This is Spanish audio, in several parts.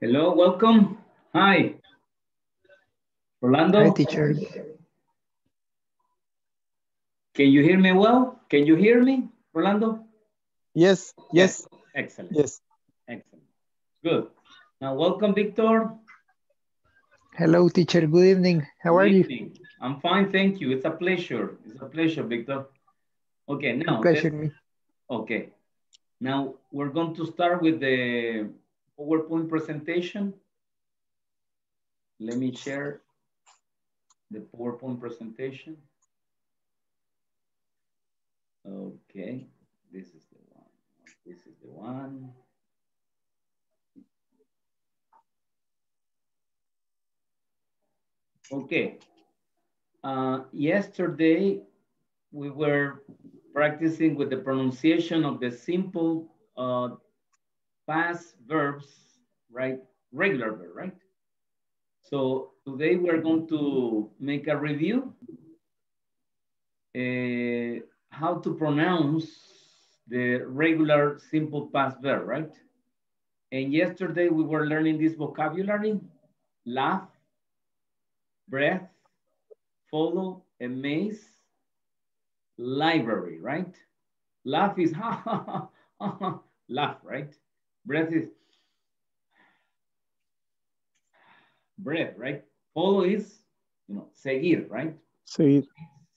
Hello, welcome. Hi. Rolando. Hi, teacher. Can you hear me well? Can you hear me, Rolando? Yes, yes. Excellent. Yes. Excellent. Good. Now, welcome, Victor. Hello, teacher. Good evening. How are you? I'm fine, thank you. It's a pleasure. It's a pleasure, Victor. Okay, now. Pleasure me. Okay. Now, we're going to start with the PowerPoint presentation. Let me share the PowerPoint presentation. Okay, this is the one. This is the one. Okay. Yesterday, we were practicing with the pronunciation of the simple past verbs, right? Regular verb, right? So today we're going to make a review how to pronounce the regular simple past verb, right? And yesterday we were learning this vocabulary, laugh, breath, follow, amaze, library, right? Laugh is ha ha ha ha, laugh, right? Breath is breath, right? Follow is, you know, seguir, right? Seguir.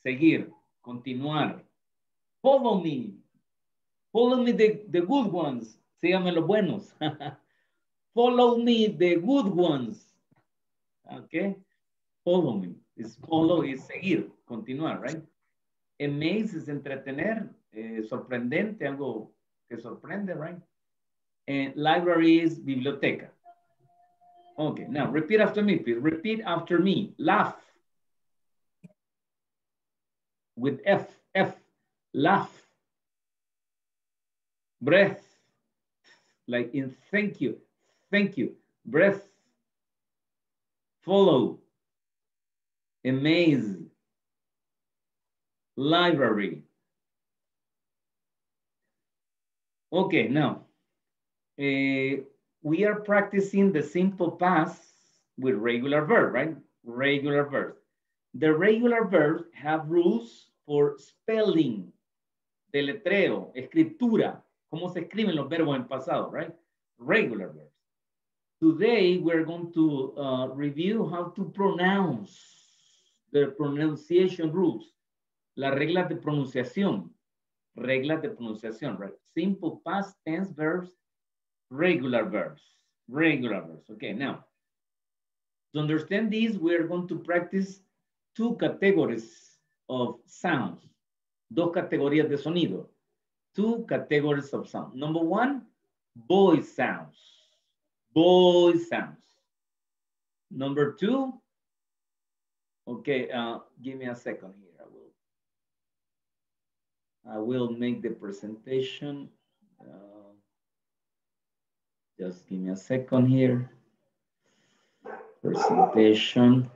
Seguir, continuar. Follow me. Follow me the good ones. Síganme los buenos. Follow me the good ones. Okay? Follow me. Is follow is seguir, continuar, right? Amaze es entretener, sorprendente, algo que sorprende, right? And library is biblioteca. Okay, now repeat after me, please. Repeat after me. Laugh. With F, F. Laugh. Breath. Like in thank you, thank you. Breath. Follow. Amaze. Library. Okay, now we are practicing the simple past with regular verb, right? Regular verb. The regular verbs have rules for spelling, deletreo, escritura, cómo se escriben los verbos en pasado, right? Regular verbs. Today we're going to review how to pronounce the pronunciation rules. Las reglas de pronunciación. Reglas de pronunciación, right? Simple past tense verbs, regular verbs. Regular verbs. Okay, now, to understand this, we are going to practice two categories of sounds. Dos categorías de sonido. Two categories of sound. Number one, voice sounds. Voice sounds. Number two, okay, give me a second here. I will make the presentation. Just give me a second here. Presentation.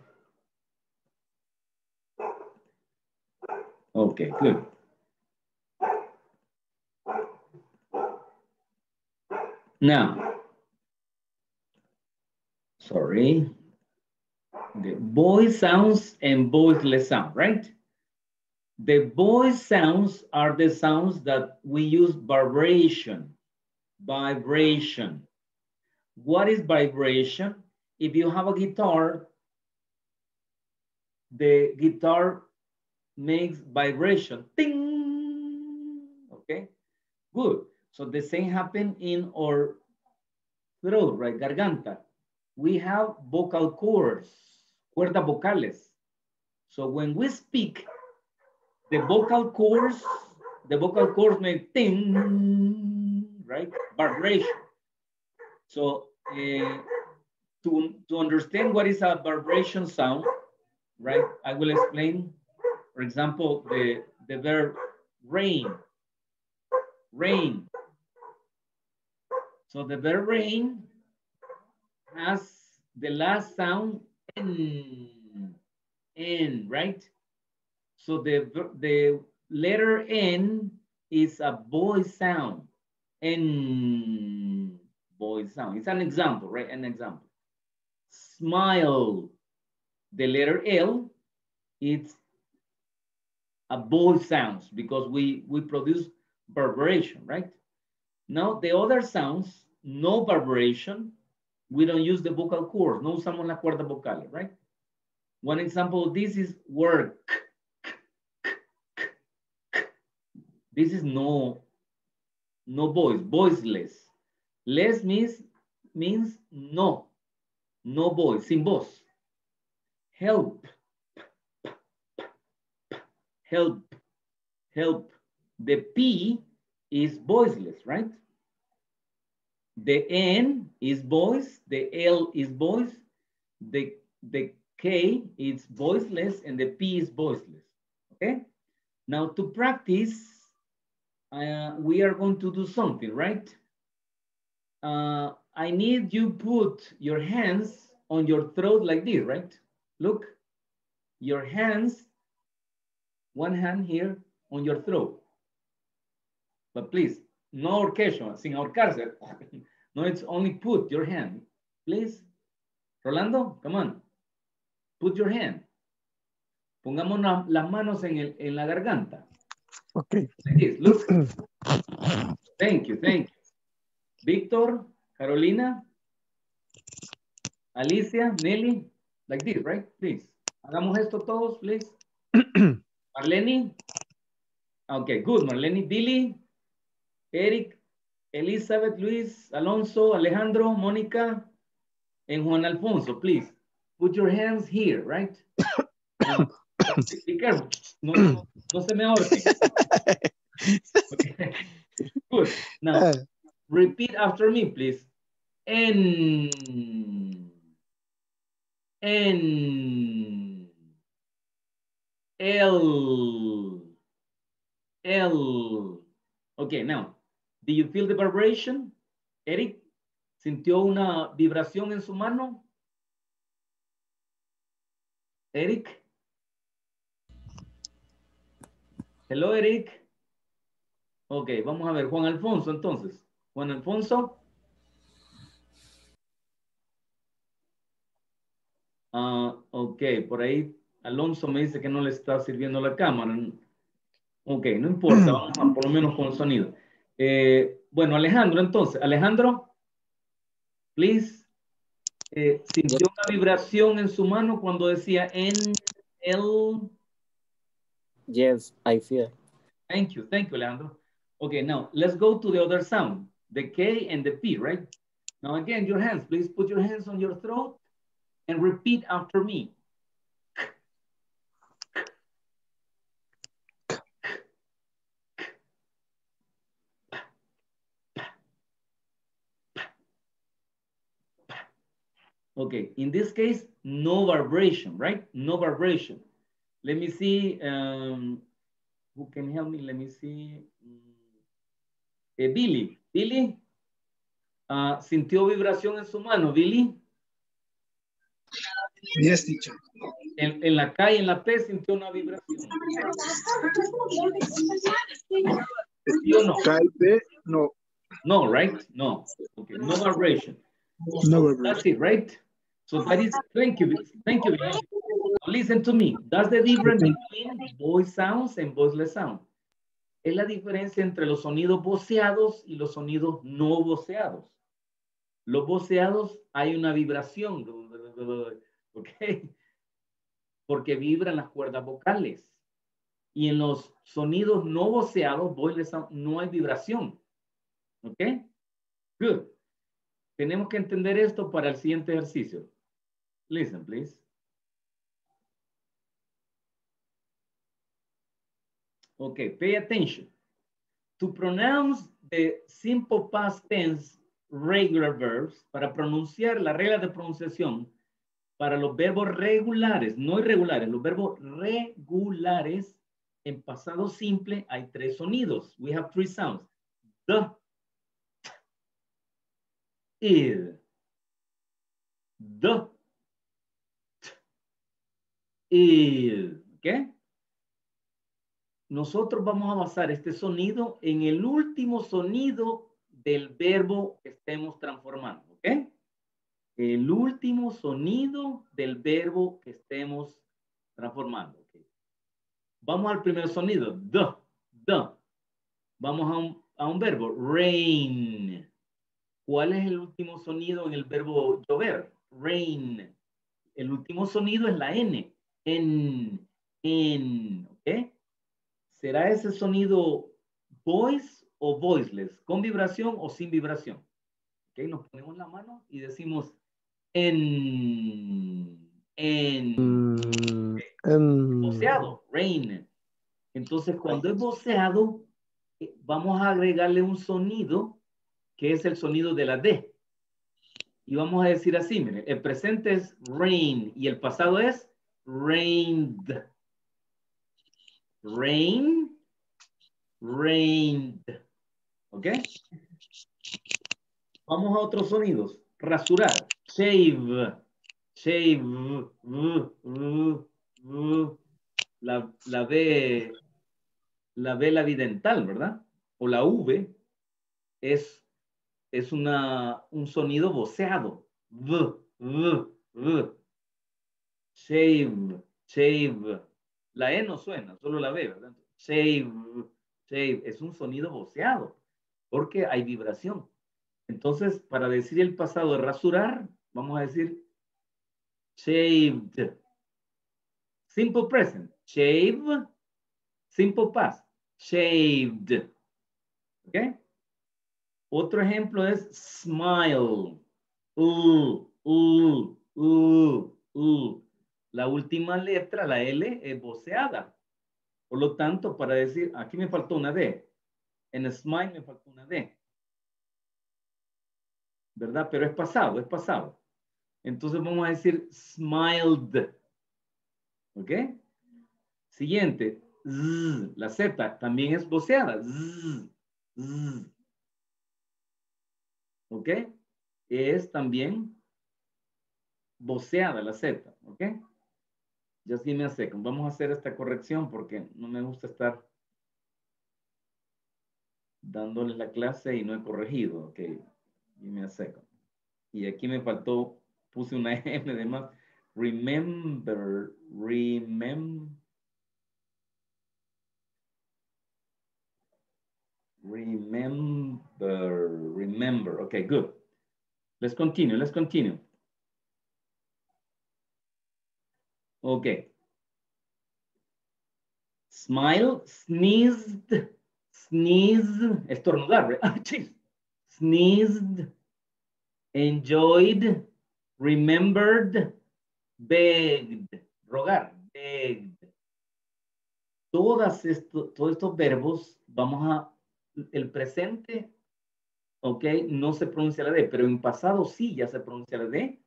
Okay, good. Now, sorry. The voice sounds and voiceless sound, right? The voice sounds are the sounds that we use vibration. Vibration. What is vibration? If you have a guitar, the guitar makes vibration. Ting. Okay, good. So the same happens in our throat, right? Garganta. We have vocal cords, cuerdas vocales. So when we speak, the vocal cords make ting, right? Vibration. So to understand what is a vibration sound, right? I will explain, for example, the verb rain, rain. So the verb rain has the last sound n, right? So the letter N is a voice sound. N, voice sound. It's an example, right? An example. Smile. The letter L, it's a voice sound because we produce vibration, right? Now, the other sounds, no vibration. We don't use the vocal cords. No usamos la cuerda vocal, right? One example of this is work. This is no voice, voiceless. Less means no voice, sin voz. Help, help, help. The P is voiceless, right? The N is voice, the L is voice, the K is voiceless, and the P is voiceless, okay? Now to practice, we are going to do something, right? I need you put your hands on your throat like this, right? Look, your hands, one hand here on your throat. But please, no orcation, sin ahorcarse. No, it's only put your hand, please. Rolando, come on, put your hand. Pongamos las manos en la garganta. Okay. Like this, look. Thank you, thank you. Victor, Carolina, Alicia, Nelly, like this, right? Please. Hagamos esto todos, please. Marleni. Okay, good, Marleni. Dili, Eric, Elizabeth, Luis, Alonso, Alejandro, Mónica, and Juan Alfonso, please. Put your hands here, right? Be careful. No se me ahorquen. Okay. Good. Now, repeat after me, please. N, L. Okay, now, do you feel the vibration? Eric, ¿sintió una vibración en su mano? Eric? Hello, Eric. Okay, vamos a ver, Juan Alfonso, entonces. Juan Alfonso. Ok, por ahí Alonso me dice que no le está sirviendo la cámara. Ok, no importa, vamos a, por lo menos con sonido. Bueno, Alejandro, entonces. Alejandro, please. ¿Sintió una vibración en su mano cuando decía NL? Yes, I feel. Thank you, Alejandro. Ok, now, let's go to the other sound. The K and the P, right? Now again, your hands, please put your hands on your throat and repeat after me. Okay, in this case, no vibration, right? No vibration. Let me see, who can help me? Let me see. Billy. Billy, ¿sintió vibración en su mano, Billy? Yes, teacher. En la K y en la P sintió una vibración. ¿Sí o no? K y P, no. No, right? No. Okay. No vibration. No vibration. That's it, right? So that is, thank you. Thank you. Listen to me. That's the difference between voice sounds and voiceless sounds. Es la diferencia entre los sonidos voceados y los sonidos no voceados. Los voceados hay una vibración, ¿ok? Porque vibran las cuerdas vocales. Y en los sonidos no voceados, voiceless sound, no hay vibración, ¿ok? Good. Tenemos que entender esto para el siguiente ejercicio. Listen, please. Okay, pay attention. To pronounce the simple past tense regular verbs, para pronunciar la regla de pronunciación para los verbos regulares, no irregulares, los verbos regulares en pasado simple hay tres sonidos. We have three sounds. The, id, the, id, ¿ok? Nosotros vamos a basar este sonido en el último sonido del verbo que estemos transformando, ¿ok? El último sonido del verbo que estemos transformando. ¿Okay? Vamos al primer sonido, the, the. Vamos a un verbo, rain. ¿Cuál es el último sonido en el verbo llover? Rain. El último sonido es la N. En, en, ¿ok? ¿Será ese sonido voice o voiceless? ¿Con vibración o sin vibración? ¿Ok? Nos ponemos la mano y decimos en, en. Voceado, rain. Entonces, cuando es voceado, vamos a agregarle un sonido que es el sonido de la D. Y vamos a decir así, miren, el presente es rain y el pasado es rained. Rain, rained. ¿Ok? Vamos a otros sonidos. Rasurar. Shave. Shave. La B labidental, ¿verdad? O la V es un sonido voceado. V, v, v. Shave, shave. La E no suena, solo la B, ¿verdad? Shave, shave. Es un sonido voceado porque hay vibración. Entonces, para decir el pasado de rasurar, vamos a decir shaved. Simple present. Shave. Simple past. Shaved. ¿Ok? Otro ejemplo es smile. La última letra, la L, es voceada. Por lo tanto, para decir, aquí me faltó una D. En smile me faltó una D. ¿Verdad? Pero es pasado, es pasado. Entonces vamos a decir smiled. ¿Ok? Siguiente. Z, la Z también es voceada. Z, z. ¿Ok? Es también voceada la Z. ¿Ok? Ya sí me hace. Vamos a hacer esta corrección porque no me gusta estar dándoles la clase y no he corregido. ¿Ok? Y me hace. Y aquí me faltó, puse una M de más. Remember. Okay, good. Let's continue. Okay. Smile, sneezed, estornudar. Sneezed, enjoyed, remembered, begged, rogar, begged. Todos estos verbos vamos a el presente, ok, no se pronuncia la D, pero en pasado sí ya se pronuncia la D,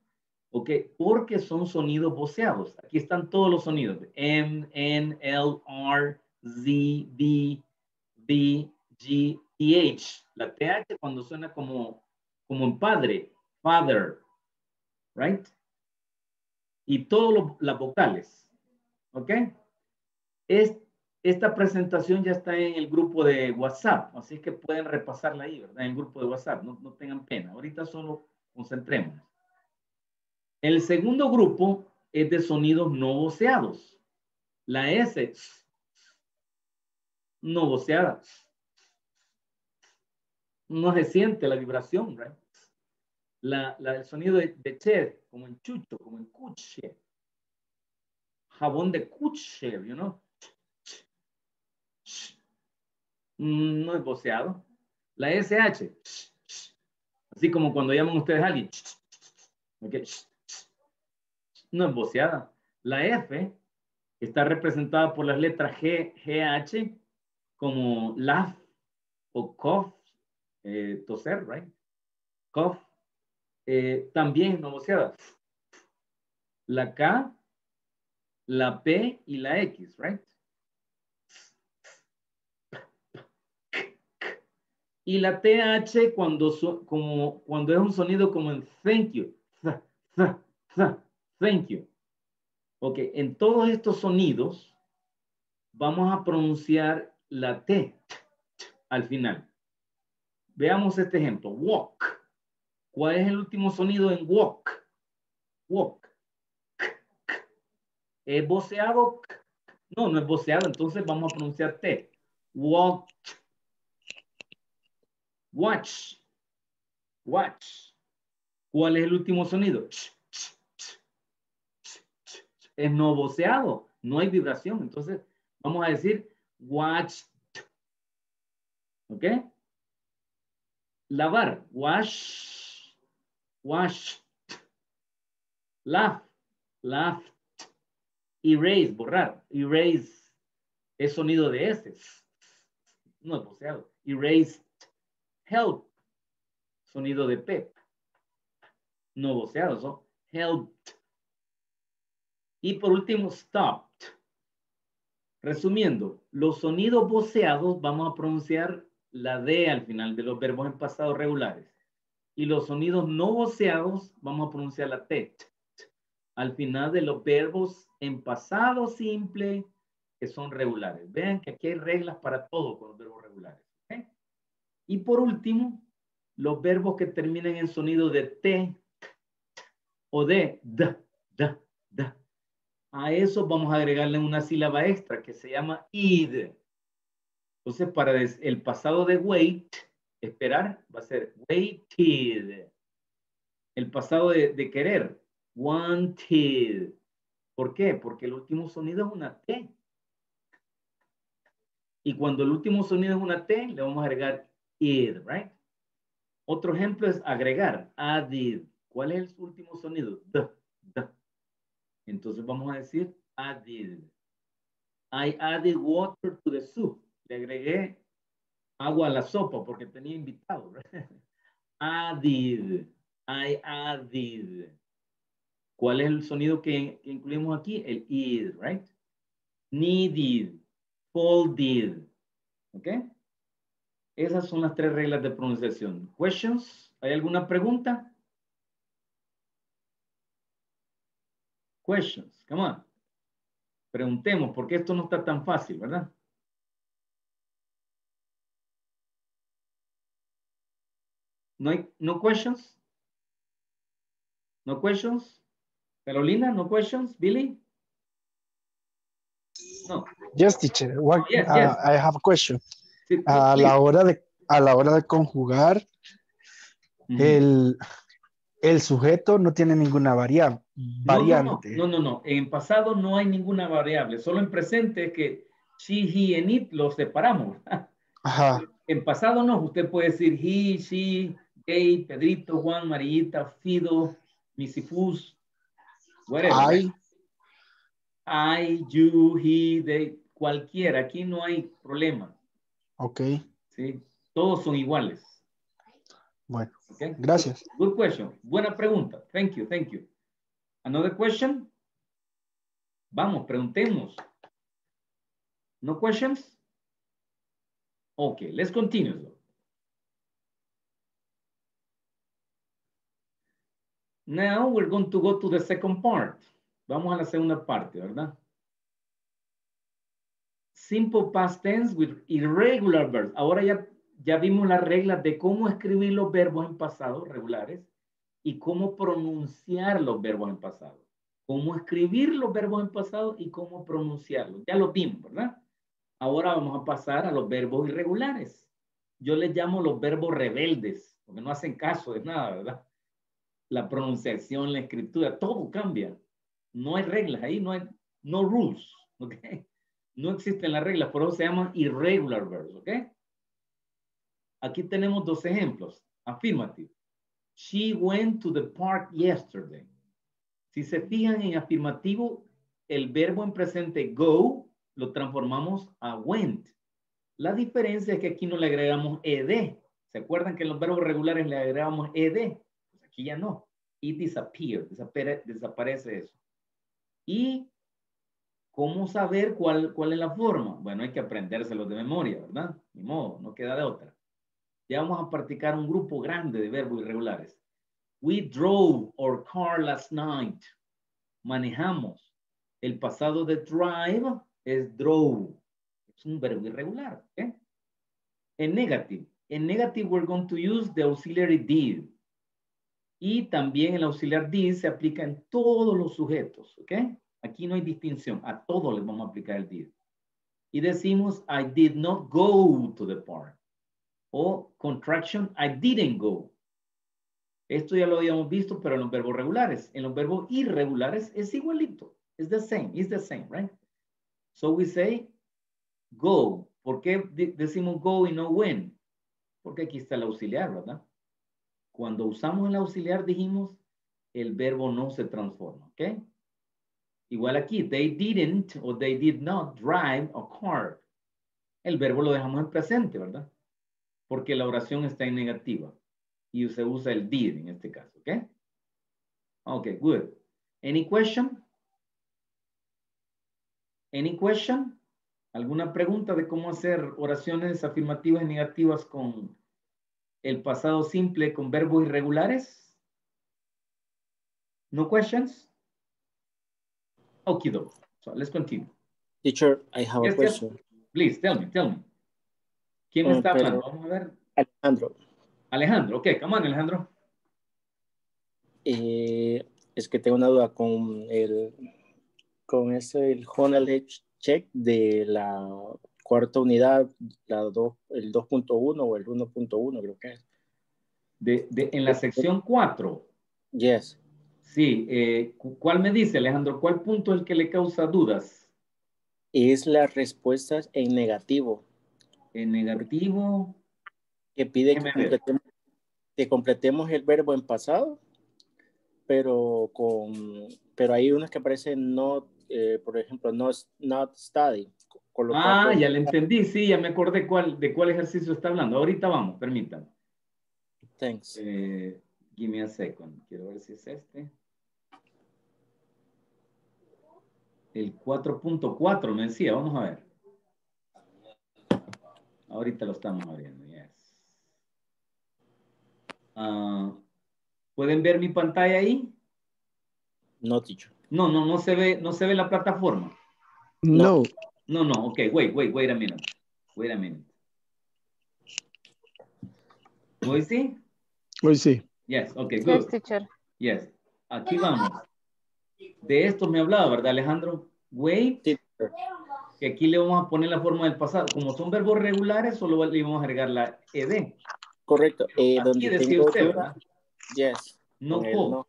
ok, porque son sonidos voceados. Aquí están todos los sonidos. M, N, L, R, Z, B, B, G, TH. La TH cuando suena como en padre, father, right? Y todas las vocales, ok. Esta presentación ya está en el grupo de WhatsApp, así que pueden repasarla ahí, ¿verdad? En el grupo de WhatsApp, no tengan pena. Ahorita solo concentrémonos. El segundo grupo es de sonidos no voceados. La S, no voceada. No se siente la vibración, ¿verdad? Right? El sonido de che, como en chucho, como en cuche. Jabón de cuche, you know? No es voceado. La SH. Así como cuando llaman ustedes a alguien. Okay. No es voceada. La F está representada por las letras G, GH, como laugh o cough, toser, right? Cough. También no voceada. La K, la P y la X, right? Y la TH cuando es un sonido como en thank you. Thank you. Ok, en todos estos sonidos vamos a pronunciar la T al final. Veamos este ejemplo. Walk. ¿Cuál es el último sonido en walk? Walk. ¿Es voceado? No, no es voceado. Entonces vamos a pronunciar T. Walk. Watch. Watch. ¿Cuál es el último sonido? Es no voceado. No hay vibración. Entonces vamos a decir watch. ¿Ok? Lavar. Wash. Wash. Laugh. Laugh. Erase. Borrar. Erase. Es sonido de S. No es voceado. Erase. Help. Sonido de P. No voceado. So helped. Y por último, stopped. Resumiendo, los sonidos voceados vamos a pronunciar la D al final de los verbos en pasado regulares. Y los sonidos no voceados vamos a pronunciar la T al final de los verbos en pasado simple que son regulares. Vean que aquí hay reglas para todo con los verbos regulares. ¿Okay? Y por último, los verbos que terminan en sonido de T o de D, D, D. A eso vamos a agregarle una sílaba extra que se llama id. Entonces, para el pasado de wait, esperar, va a ser waited. El pasado de querer, wanted. ¿Por qué? Porque el último sonido es una T. Y cuando el último sonido es una T, le vamos a agregar id, right? Otro ejemplo es agregar, added. ¿Cuál es el último sonido? D, D. Entonces vamos a decir added. I added water to the soup. Le agregué agua a la sopa porque tenía invitado. Added. I added. ¿Cuál es el sonido que incluimos aquí? El id, right? Needed. Folded. ¿Ok? Esas son las tres reglas de pronunciación. Questions? ¿Hay alguna pregunta? Questions, come on. Preguntemos, porque esto no está tan fácil, ¿verdad? No questions? No questions? Carolina, no questions? Billy? No. Yes, teacher. What, oh, yes, yes. I have a question. Sí, a la hora de conjugar, el sujeto no tiene ninguna variante. No. En pasado no hay ninguna variable. Solo en presente es que she, he, and it los separamos. Ajá. En pasado no. Usted puede decir he, she, gay, Pedrito, Juan, Marillita, Fido, Misifus, whatever. I, you, he, they, cualquiera. Aquí no hay problema. Ok. Sí. Todos son iguales. Bueno, okay. Gracias. Good question. Buena pregunta. Thank you, thank you. Another question? Vamos, preguntemos. No questions? Okay, let's continue. Now we're going to go to the second part. Vamos a la segunda parte, ¿verdad? Simple past tense with irregular verbs. Ahora ya vimos las reglas de cómo escribir los verbos en pasado regulares y cómo pronunciar los verbos en pasado. Cómo escribir los verbos en pasado y cómo pronunciarlos. Ya los vimos, ¿verdad? Ahora vamos a pasar a los verbos irregulares. Yo les llamo los verbos rebeldes, porque no hacen caso de nada, ¿verdad? La pronunciación, la escritura, todo cambia. No hay reglas ahí, no rules, ¿ok? No existen las reglas, por eso se llaman irregular verbs, ¿ok? Aquí tenemos dos ejemplos. Affirmative. She went to the park yesterday. Si se fijan en afirmativo, el verbo en presente go lo transformamos a went. La diferencia es que aquí no le agregamos ed. ¿Se acuerdan que en los verbos regulares le agregamos ed? Pues aquí ya no. It disappeared. Desaparece eso. ¿Y cómo saber cuál es la forma? Bueno, hay que aprendérselo de memoria, ¿verdad? Ni modo, no queda de otra. Ya vamos a practicar un grupo grande de verbos irregulares. We drove our car last night. Manejamos. El pasado de drive es drove. Es un verbo irregular. ¿Eh? En negative. En negative, we're going to use the auxiliary did. Y también el auxiliar did se aplica en todos los sujetos, ¿ok? Aquí no hay distinción. A todos les vamos a aplicar el did. Y decimos, I did not go to the park. O contraction, I didn't go. Esto ya lo habíamos visto, pero en los verbos regulares. En los verbos irregulares es igualito. It's the same, right? So we say, go. ¿Por qué decimos go y no when? Porque aquí está el auxiliar, ¿verdad? Cuando usamos el auxiliar, dijimos, el verbo no se transforma, ¿ok? Igual aquí, they didn't o they did not drive a car. El verbo lo dejamos en presente, ¿verdad? Porque la oración está en negativa. Y se usa el did en este caso, ¿ok? Ok, good. Any question? Any question? ¿Alguna pregunta de cómo hacer oraciones afirmativas y negativas con el pasado simple, con verbos irregulares? No questions? Okay, though. So let's continue. Teacher, I have a question. Yes. Please, tell me. ¿Quién está hablando? Vamos a ver. Alejandro, ok, come on, Alejandro. Es que tengo una duda con el Knowledge Check de la cuarta unidad, el 2.1 o el 1.1, creo que es. En la sección 4. Yes. Sí, ¿cuál me dice, Alejandro? ¿Cuál punto es el que le causa dudas? Es las respuestas en negativo. En negativo. Que pide que completemos el verbo en pasado, pero hay unos que aparecen no, por ejemplo, not study. Ah, ya le entendí, sí, ya me acordé de cuál ejercicio está hablando. Ahorita vamos, permítanme. Thanks. Give me a second. Quiero ver si es este. El 4.4 me decía, vamos a ver. Ahorita lo estamos abriendo, yes. ¿Pueden ver mi pantalla ahí? No, teacher. No se ve, no se ve la plataforma. No. No, ok, wait a minute. ¿Voy sí? Voy sí. Yes, ok, good. Yes, teacher. Yes, aquí vamos. De esto me hablaba, ¿verdad, Alejandro? Wait, teacher. Que aquí le vamos a poner la forma del pasado. Como son verbos regulares, solo le vamos a agregar la ed. Correcto. Aquí decía usted, ¿verdad? Yes. No go. No.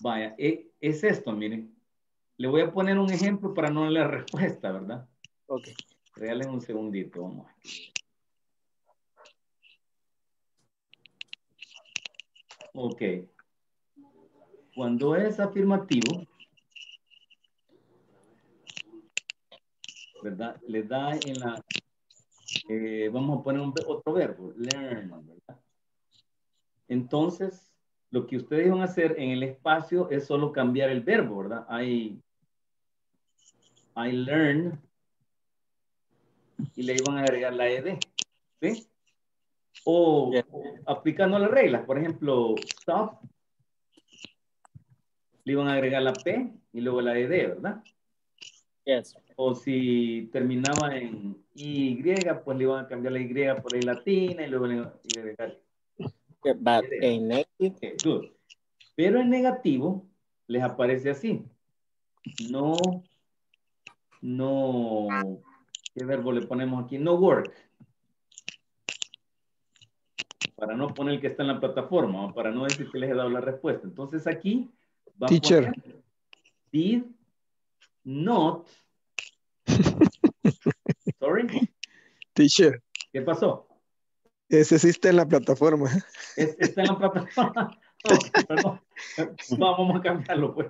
Vaya, es esto, miren. Le voy a poner un ejemplo para no darle la respuesta, ¿verdad? Ok. Regalen un segundito, vamos. Ok. Cuando es afirmativo, ¿verdad? Le da en la... vamos a poner otro verbo, learn, ¿verdad? Entonces, lo que ustedes van a hacer en el espacio es solo cambiar el verbo, ¿verdad? I learn y le iban a agregar la ed, ¿sí? O yeah. Aplicando las reglas, por ejemplo, stop, le iban a agregar la p y luego la ed, ¿verdad? Yes. O si terminaba en Y, pues le iban a cambiar la Y por ahí latina y luego le iban a agregar. Okay, good. Pero en negativo les aparece así. No. ¿Qué verbo le ponemos aquí? No work. Para no poner el que está en la plataforma, para no decir que les he dado la respuesta. Entonces aquí va a poner did not. Sorry. Teacher. ¿Qué pasó? Ese sí está en la plataforma. Está en la plataforma. No, vamos a cambiarlo, pues.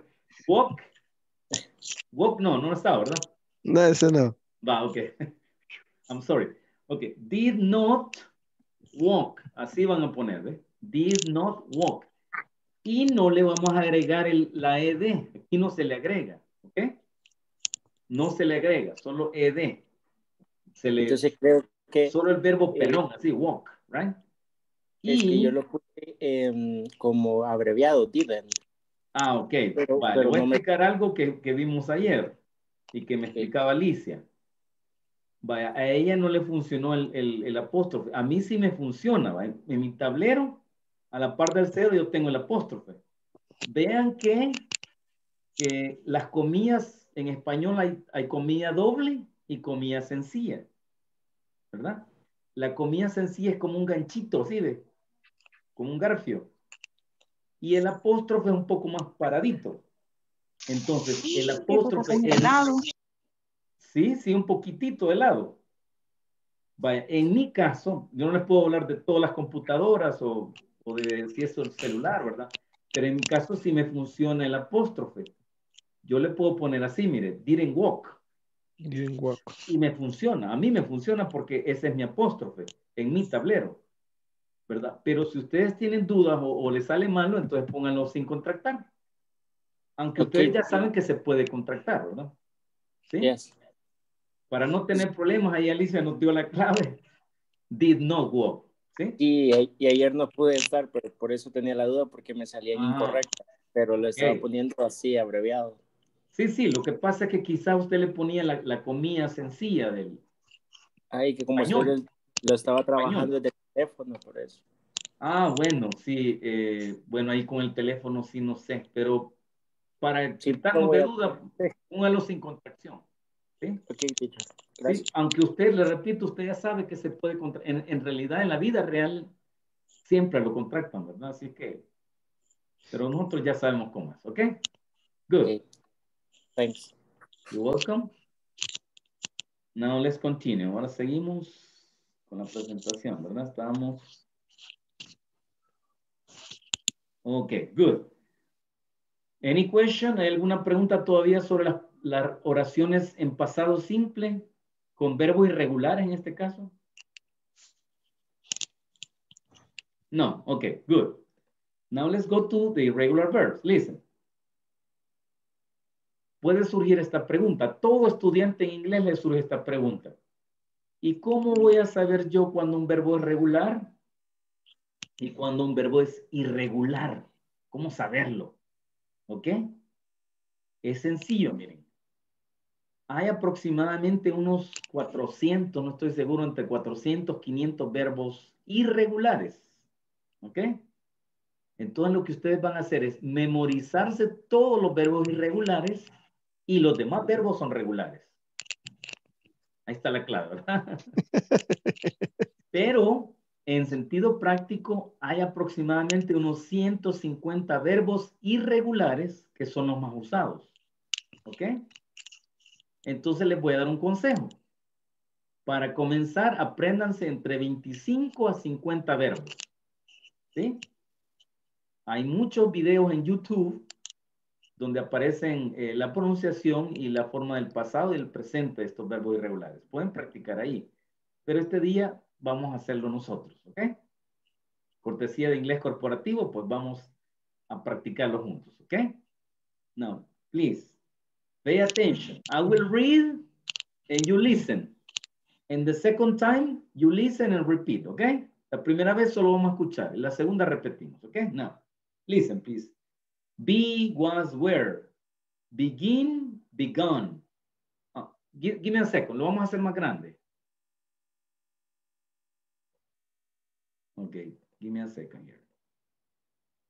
Walk no está, ¿verdad? No, ese no. Va, ok. I'm sorry. Ok. Did not walk. Así van a poner, ¿eh? Did not walk. Y no le vamos a agregar la ed. Aquí no se le agrega, ¿ok? No se le agrega, solo ed. Entonces creo que... Solo el verbo pelón, así, walk, right? Es que yo lo puse como abreviado, didn't. Ah, ok. Vale, pero voy a explicar algo que vimos ayer y que me explicaba Alicia. Vaya, a ella no le funcionó el apóstrofe. A mí sí me funciona. ¿Va? En mi tablero, a la par del cero, yo tengo el apóstrofe. Vean que las comillas, en español hay comilla doble y comilla sencilla. ¿Verdad? La comilla sencilla es como un ganchito, ¿sí ve? Como un garfio. Y el apóstrofe es un poco más paradito. Entonces, el apóstrofe... Sí, sí, un poquitito de lado. Vaya, en mi caso, yo no les puedo hablar de todas las computadoras o de si es el celular, ¿verdad? Pero en mi caso sí me funciona el apóstrofe. Yo le puedo poner así, mire, didn't walk. Didn't walk. Y me funciona, a mí me funciona porque ese es mi apóstrofe en mi tablero, ¿verdad? Pero si ustedes tienen dudas o les sale malo, entonces pónganlo sin contractar. Aunque ustedes ya saben que se puede contractar, ¿verdad? Sí. Yes. Para no tener problemas, ahí Alicia nos dio la clave. Did not walk. ¿Sí? Y ayer no pude estar, pero por eso tenía la duda, porque me salía incorrecta. Pero lo estaba poniendo así, abreviado. Sí, sí, lo que pasa es que quizás usted le ponía la comilla sencilla del... Ay, que como usted lo estaba trabajando desde el teléfono, por eso. Ah, bueno, sí. Bueno, ahí con el teléfono sí, no sé. Pero para quitarnos de duda, póngalo sin contracción. ¿Sí? Sí, aunque usted, le repito, usted ya sabe que se puede contraer. En realidad, en la vida real, siempre lo contractan, ¿verdad? Así que, pero nosotros ya sabemos cómo es, ¿ok? Good. Okay. Thanks. You're welcome. Now let's continue. Ahora seguimos con la presentación, ¿verdad? Estamos. Ok, good. Any question? ¿Hay alguna pregunta todavía sobre las oraciones en pasado simple con verbo irregular en este caso? No, okay, good. Now let's go to the irregular verbs. Listen. Puede surgir esta pregunta. Todo estudiante en inglés le surge esta pregunta. ¿Y cómo voy a saber yo cuando un verbo es regular y cuando un verbo es irregular? ¿Cómo saberlo? ¿Ok? Es sencillo, miren. Hay aproximadamente unos 400, no estoy seguro, entre 400 y 500 verbos irregulares. ¿Ok? Entonces lo que ustedes van a hacer es memorizarse todos los verbos irregulares y los demás verbos son regulares. Ahí está la clave, ¿verdad? Pero en sentido práctico hay aproximadamente unos 150 verbos irregulares que son los más usados. ¿Ok? Entonces les voy a dar un consejo. Para comenzar, apréndanse entre 25 a 50 verbos. ¿Sí? Hay muchos videos en YouTube donde aparecen la pronunciación y la forma del pasado y el presente de estos verbos irregulares. Pueden practicar ahí. Pero este día vamos a hacerlo nosotros. ¿Ok? Cortesía de Inglés Corporativo, pues vamos a practicarlo juntos. ¿Ok? Now, please. Pay attention. I will read and you listen. And the second time, you listen and repeat, okay? La primera vez solo vamos a escuchar. La segunda repetimos, okay? Now, listen, please. Be, was, were. Begin, begun. Oh, give me a second. Lo vamos a hacer más grande. Okay, give me a second here.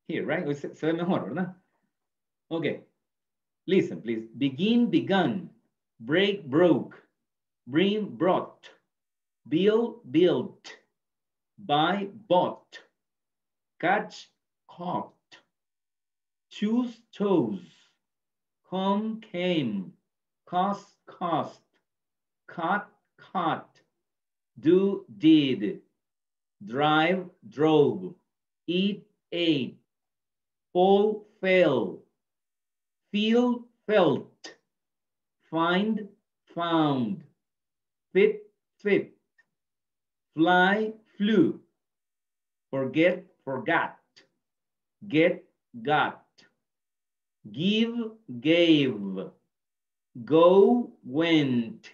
Here, right? Se ve mejor, ¿verdad? Okay. Listen, please. Begin, begun. Break, broke. Bring, brought. Build, built. Buy, bought. Catch, caught. Choose, chose. Come, came. Cost, cost. Cut, caught. Do, did. Drive, drove. Eat, ate. Fall, fell. Feel, felt. Find, found. Fit, fit. Fly, flew. Forget, forgot. Get, got. Give, gave. Go, went.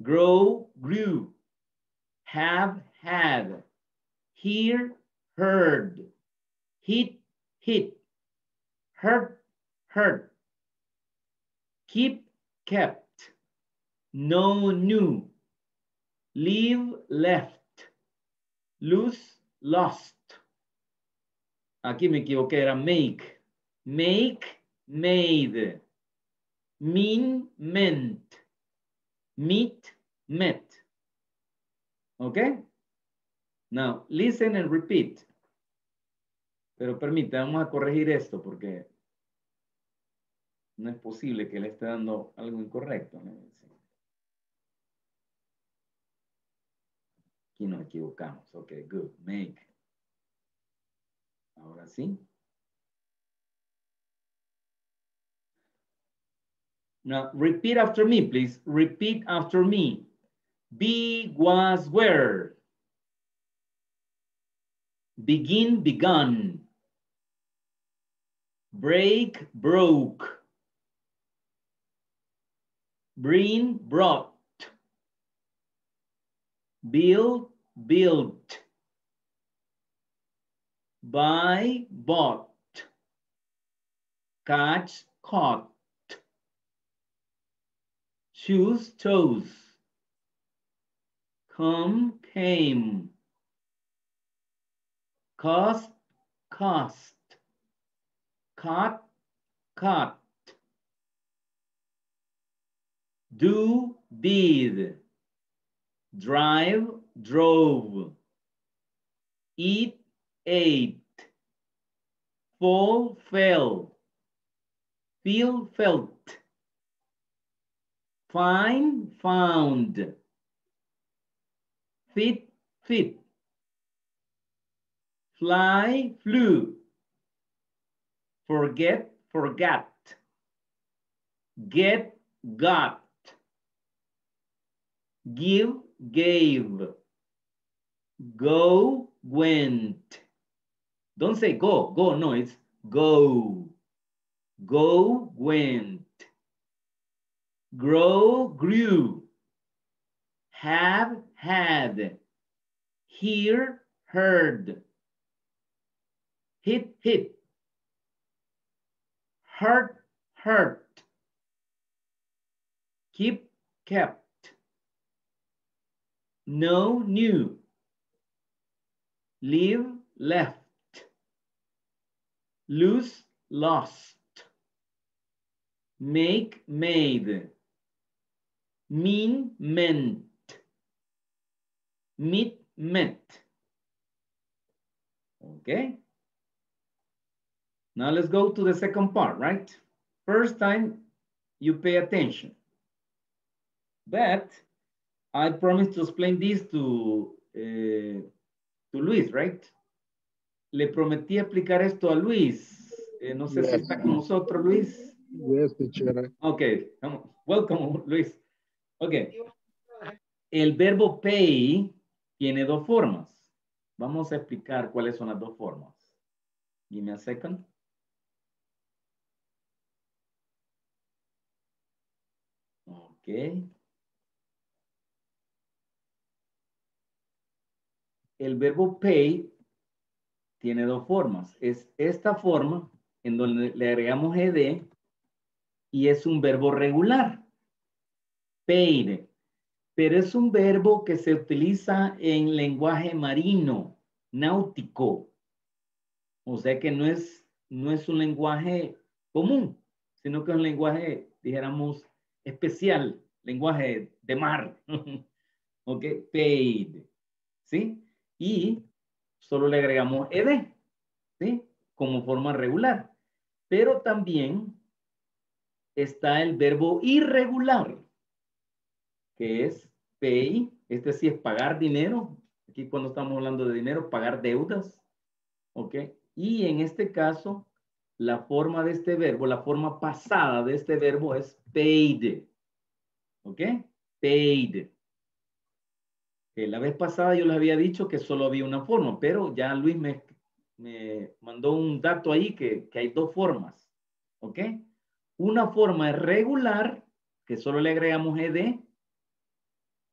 Grow, grew. Have, had. Hear, heard. Hit, hit. Hurt, hurt. Keep, kept. Know, knew. Leave, left. Lose, lost. Aquí me equivoqué, era make. Make, made. Mean, meant. Meet, met. Okay? Now, listen and repeat. Pero permítame, vamos a corregir esto porque no es posible que le esté dando algo incorrecto. ¿No? Aquí nos equivocamos. Ok, good. Make. Ahora sí. Now, repeat after me, please. Repeat after me. Be, was, were. Begin, begun. Break, broke. Bring, brought. Build, built. Buy, bought. Catch, caught. Choose, chose. Come, came. Cost, cost. Cut, cut. Do, did. Drive, drove. Eat, ate. Fall, fell. Feel, felt. Find, found. Fit, fit. Fly, flew. Forget, forgot. Get, got. Give, gave. Go, went. Don't say go, go, no, it's go. Go, went. Grow, grew. Have, had. Hear, heard. Hit, hit. Hurt, hurt. Keep, kept. No, new. Live, left. Lose, lost. Make, made. Mean, meant. Meet, met. Okay. Now let's go to the second part, right? First time you pay attention. But I promised to explain this to Luis, right? Le prometí explicar esto a Luis. No sé si está con nosotros, Luis. Yes, teacher. Okay, welcome, Luis. Okay. El verbo pay tiene dos formas. Vamos a explicar cuáles son las dos formas. Give me a second. Okay. El verbo pay tiene dos formas. Es esta forma en donde le agregamos ed y es un verbo regular. Paid. Pero es un verbo que se utiliza en lenguaje marino, náutico. O sea que no es un lenguaje común, sino que es un lenguaje, dijéramos, especial. Lenguaje de mar. Ok, paid. ¿Sí? Y solo le agregamos ed, ¿sí? Como forma regular. Pero también está el verbo irregular, que es pay. Este sí es pagar dinero. Aquí cuando estamos hablando de dinero, pagar deudas. Ok. Y en este caso, la forma de este verbo, la forma pasada de este verbo es paid. Ok. Paid. La vez pasada yo les había dicho que solo había una forma, pero ya Luis me mandó un dato ahí que hay dos formas, ¿ok? Una forma regular, que solo le agregamos ed.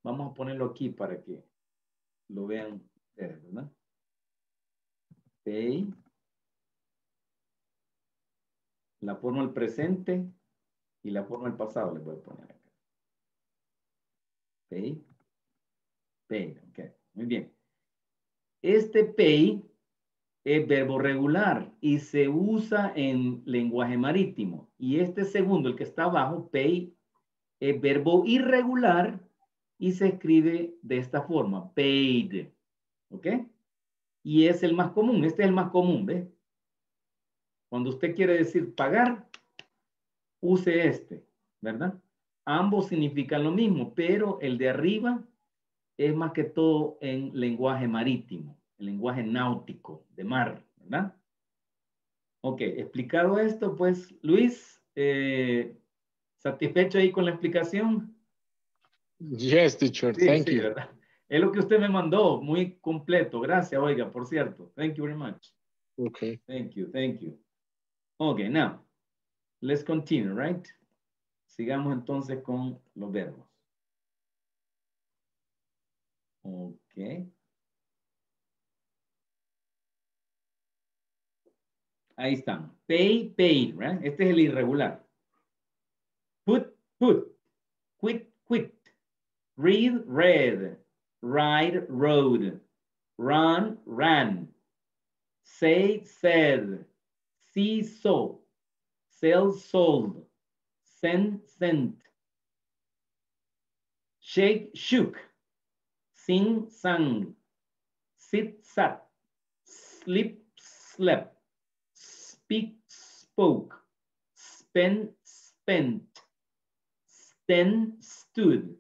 Vamos a ponerlo aquí para que lo vean ustedes, ¿verdad? Pay. La forma del presente y la forma del pasado le voy a poner acá. Pay. Pay, ok. Muy bien. Este pay es verbo regular y se usa en lenguaje marítimo. Y este segundo, el que está abajo, pay, es verbo irregular y se escribe de esta forma, paid. ¿Ok? Y es el más común. Este es el más común, ¿ves? Cuando usted quiere decir pagar, use este, ¿verdad? Ambos significan lo mismo, pero el de arriba es más que todo en lenguaje marítimo, el lenguaje náutico, de mar, ¿verdad? Ok, explicado esto, pues, Luis, ¿satisfecho ahí con la explicación? Yes, teacher, sí, thank you. ¿Verdad? Es lo que usted me mandó, muy completo. Gracias, oiga, por cierto. Thank you very much. Okay. Thank you, thank you. Okay, now, let's continue, right? Sigamos entonces con los verbos. Okay. Ahí están. Pay, pay, right? Este es el irregular. Put, put. Quit, quit. Read, read. Ride, rode. Run, ran. Say, said. See, saw. Sell, sold. Send, sent. Shake, shook. Sing, sang. Sit, sat. Sleep, slept. Speak, spoke. Spend, spent. Stand, stood.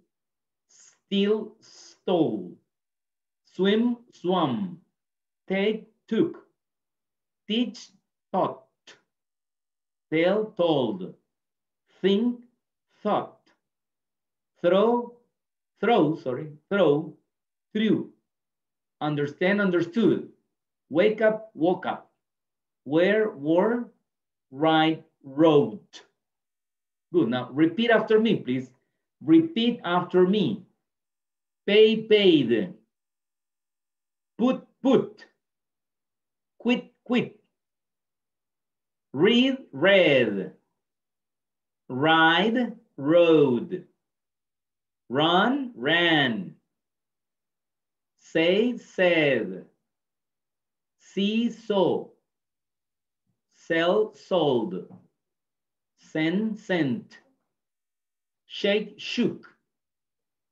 Steal, stole. Swim, swam. Take, took. Teach, taught. Tell, told. Think, thought. Throw, threw. Understand, understood. Wake up, woke up. Where, were, ride, rode. Good. Now repeat after me, please. Repeat after me. Pay, paid. Put, put. Quit, quit. Read, read. Ride, rode. Run, ran. Say, said. See, saw. Sell, sold. Send, sent. Shake, shook.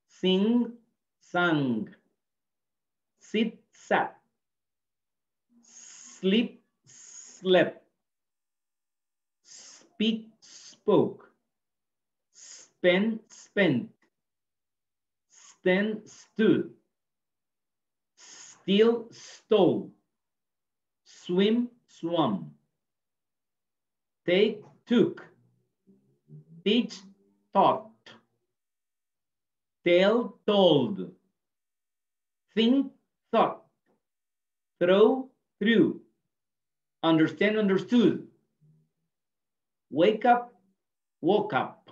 Sing, sang. Sit, sat. Sleep, slept. Speak, spoke. Spend, spent. Stand, stood. Steal, stole. Swim, swam. Take, took. Teach, taught. Tell, told. Think, thought. Throw, threw. Understand, understood. Wake up, woke up.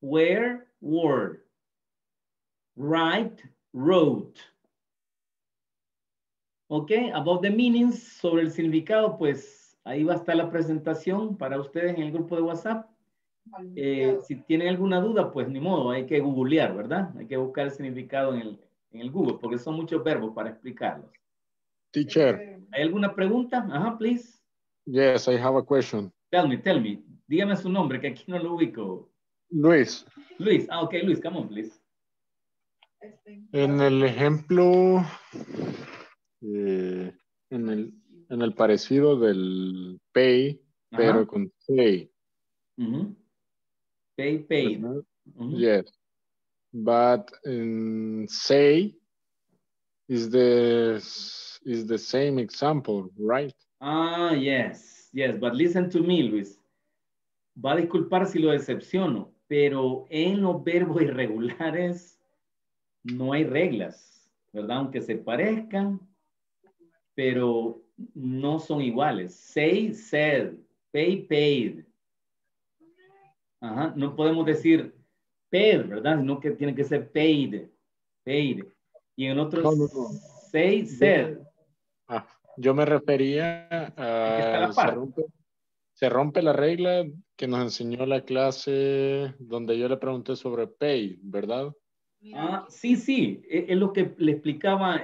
Where, were. Right, wrote. Ok, about the meanings, sobre el significado, pues ahí va a estar la presentación para ustedes en el grupo de WhatsApp. Si tienen alguna duda, pues ni modo, hay que googlear, ¿verdad? Hay que buscar el significado en el Google, porque son muchos verbos para explicarlos. Teacher. ¿Hay alguna pregunta? Ajá, please. Yes, I have a question. Tell me, dígame su nombre, que aquí no lo ubico. Luis. Luis, ah, ok, Luis, come on, please. En el ejemplo, en el parecido del pay, ajá, pero con pay. Uh-huh. Pay, pay. Uh-huh. Yes. But say is the same example, right? Ah, yes. Yes, but listen to me, Luis. Va a disculpar si lo decepciono, pero en los verbos irregulares no hay reglas, ¿verdad? Aunque se parezcan, pero no son iguales. Say, said. Pay, paid. Ajá, no podemos decir paid, ¿verdad? Sino que tiene que ser paid. Paid. Y en otros, say, said. Ah. Yo me refería a se rompe la regla que nos enseñó la clase donde yo le pregunté sobre pay, ¿verdad? Ah, sí, sí, es lo que le explicaba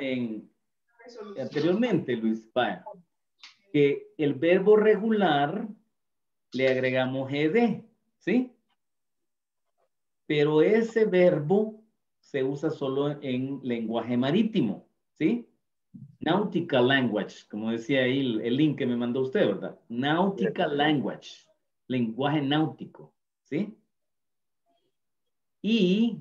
anteriormente, Luis. Vaya, que el verbo regular le agregamos ed, ¿sí? Pero ese verbo se usa solo en lenguaje marítimo, ¿sí? Nautical language, como decía ahí el link que me mandó usted, ¿verdad? Nautical language, lenguaje náutico, ¿sí? Y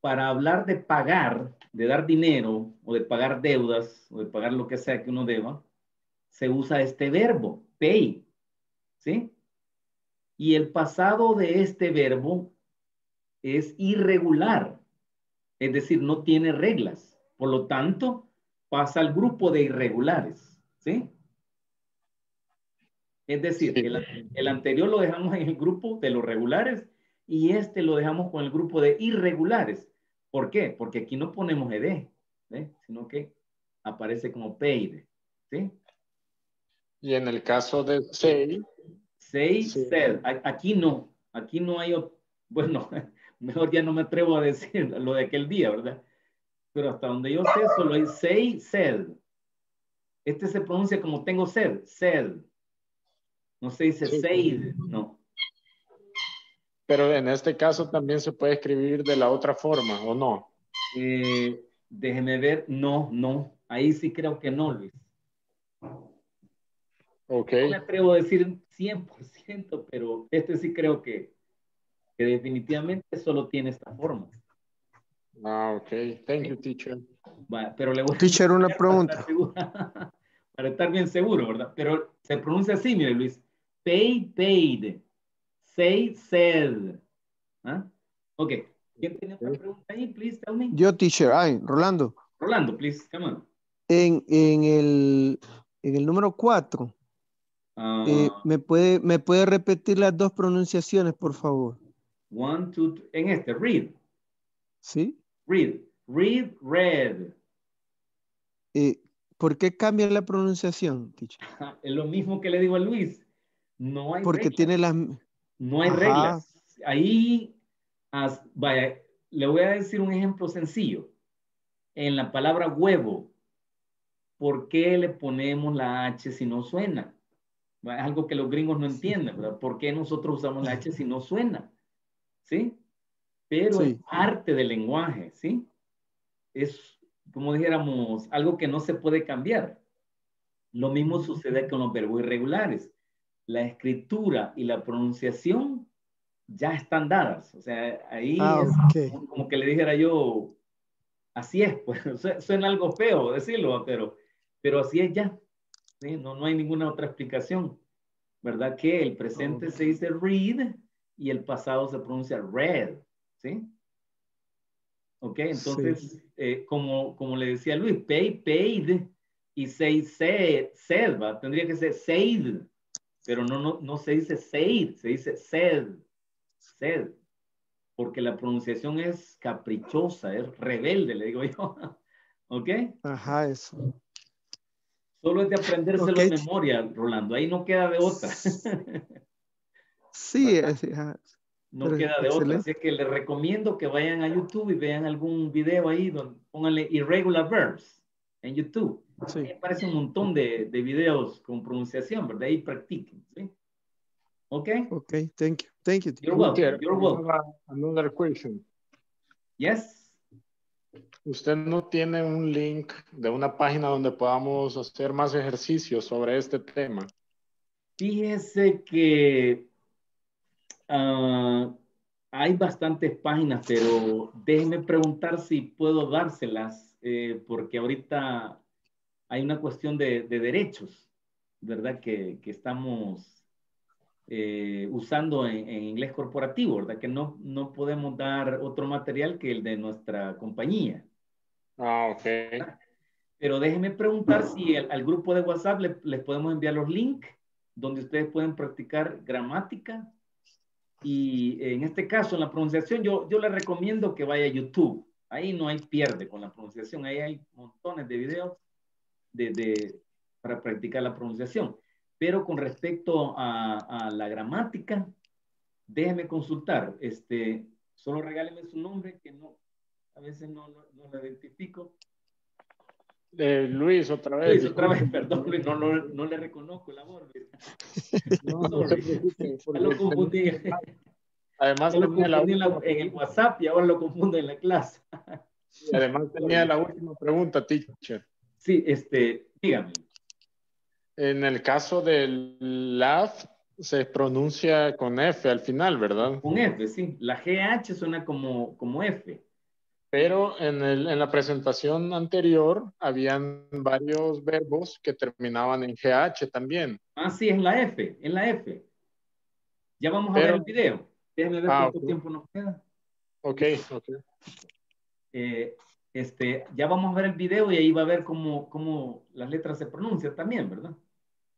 para hablar de pagar, de dar dinero, o de pagar deudas, o de pagar lo que sea que uno deba, se usa este verbo, pay, ¿sí? Y el pasado de este verbo es irregular, es decir, no tiene reglas. Por lo tanto, pasa al grupo de irregulares, ¿sí? Es decir, el anterior lo dejamos en el grupo de los regulares y este lo dejamos con el grupo de irregulares. ¿Por qué? Porque aquí no ponemos ed, ¿sí? Sino que aparece como paid, ¿sí? Y en el caso de say, said, aquí no hay, bueno, mejor ya no me atrevo a decir lo de aquel día, ¿verdad? Pero hasta donde yo sé, solo hay say, said. Este se pronuncia como tengo sed, said. No se dice sí, said, no. Pero en este caso también se puede escribir de la otra forma, ¿o no? Déjeme ver, no. Ahí sí creo que no, Luis. Okay. No me atrevo a decir 100%, pero este sí creo que definitivamente solo tiene esta forma. Ah, ok. Thank you, teacher. Va, pero le voy a... Teacher, una pregunta. Para estar bien seguro, ¿verdad? Pero se pronuncia así, mire, Luis. Pay, paid. Say, said. ¿Ah? Ok. ¿Quién tiene otra pregunta ahí? Please tell me. Yo, teacher. Ay, Rolando. Rolando, please. Come on. En el número 4. ¿Me puede repetir las dos pronunciaciones, por favor? One, two, three. En este, read. ¿Sí? Read, read. ¿Por qué cambia la pronunciación, teacher? Es lo mismo que le digo a Luis. No hay reglas. Tiene las... No hay reglas. Ahí, vaya, le voy a decir un ejemplo sencillo. En la palabra huevo, ¿por qué le ponemos la H si no suena? Es algo que los gringos no entienden, ¿verdad? ¿Por qué nosotros usamos la H si no suena? ¿Sí? Pero sí, es parte del lenguaje, ¿sí? Es, como dijéramos, algo que no se puede cambiar. Lo mismo sucede con los verbos irregulares. La escritura y la pronunciación ya están dadas. O sea, ahí es como que le dijera yo, así es, pues suena algo feo decirlo, pero así es ya. ¿Sí? No hay ninguna otra explicación, ¿verdad? Que el presente se dice read y el pasado se pronuncia read, ¿sí? Ok, entonces, sí. Como le decía Luis, pay, paid y say, said, selva, tendría que ser said, pero no se dice said, se dice said, porque la pronunciación es caprichosa, es rebelde, le digo yo. ¿Ok? Ajá, eso. Solo es de aprendérselo de memoria, Rolando, ahí no queda de otra. Sí, así es. No queda de otra, así que les recomiendo que vayan a YouTube y vean algún video ahí, donde pónganle irregular verbs en YouTube. Sí. Ahí aparece un montón de videos con pronunciación, ¿verdad? Ahí practiquen, ¿sí? ¿Ok? Ok, thank you. Thank you. You're welcome. You're welcome. Another question. Yes. ¿Usted no tiene un link de una página donde podamos hacer más ejercicios sobre este tema? Fíjese que... hay bastantes páginas, pero déjenme preguntar si puedo dárselas, porque ahorita hay una cuestión de derechos, ¿verdad? Que estamos usando en Inglés Corporativo, ¿verdad? Que no podemos dar otro material que el de nuestra compañía. Ah, ok. Pero déjenme preguntar si al grupo de WhatsApp les podemos enviar los links donde ustedes pueden practicar gramática. Y en este caso, en la pronunciación, yo le recomiendo que vaya a YouTube. Ahí no hay pierde con la pronunciación. Ahí hay montones de videos para practicar la pronunciación. Pero con respecto a la gramática, déjeme consultar. Solo regáleme su nombre, que no, a veces no la identifico. Luis, otra vez. Luis, otra vez, perdón, Luis, no le reconozco la voz. No, no se preocupen. Lo confundí. Además, lo confundí en el WhatsApp y ahora lo confundo en la clase. Y además tenía la última pregunta, teacher. Sí, dígame. En el caso del LAF, se pronuncia con F al final, ¿verdad? Con F, sí. La GH suena como F. Pero en la presentación anterior habían varios verbos que terminaban en GH también. Ah, sí, es la F, en la F. Ya vamos a ver el video. Déjenme ver cuánto tiempo nos queda. Ok, ok. Ya vamos a ver el video y ahí va a ver cómo las letras se pronuncian también, ¿verdad?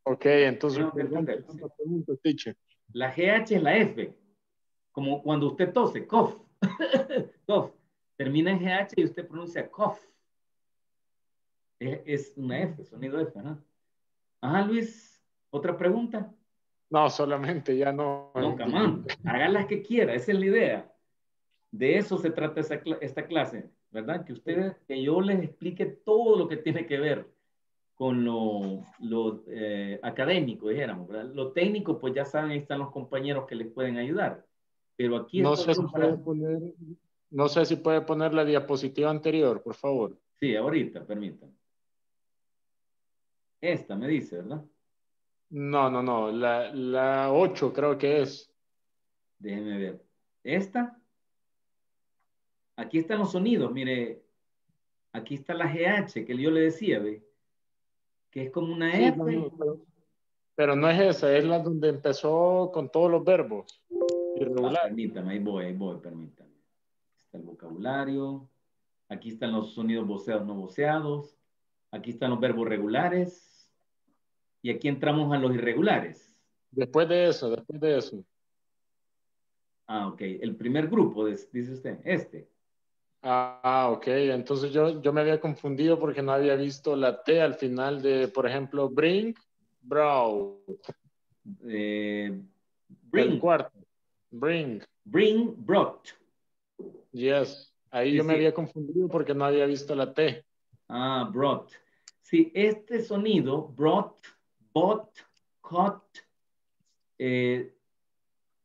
Ok, entonces. La GH es la F. Como cuando usted tose, cough. Cough. Termina en GH y usted pronuncia cough. Es una F, sonido F, ¿no? Ajá, Luis, ¿otra pregunta? No, solamente, ya no. No, camán, haga las que quiera, esa es la idea. De eso se trata esta clase, ¿verdad? Que ustedes, que yo les explique todo lo que tiene que ver con lo académico, dijéramos, ¿verdad? Lo técnico, pues ya saben, ahí están los compañeros que les pueden ayudar. Pero aquí... No sé si puede poner... No sé si puede poner la diapositiva anterior, por favor. Sí, ahorita, permítanme. Esta me dice, ¿verdad? No. La 8 creo que es. Déjenme ver. ¿Esta? Aquí están los sonidos, mire. Aquí está la GH que yo le decía, ¿ve? Que es como una F. Pero no es esa, es la donde empezó con todos los verbos. Irregular. Permítame, ahí voy, permítame. El vocabulario, aquí están los sonidos voceados, no voceados, aquí están los verbos regulares y aquí entramos a los irregulares. Después de eso. Ah, ok, el primer grupo, dice usted, este. Ah, ok, entonces yo me había confundido porque no había visto la T al final de, por ejemplo, bring, brow. Bring. El cuarto. Bring. Bring, brought. Yes, ahí sí, yo me había confundido porque no había visto la T. Ah, brought. Sí, este sonido, brought, bought, caught.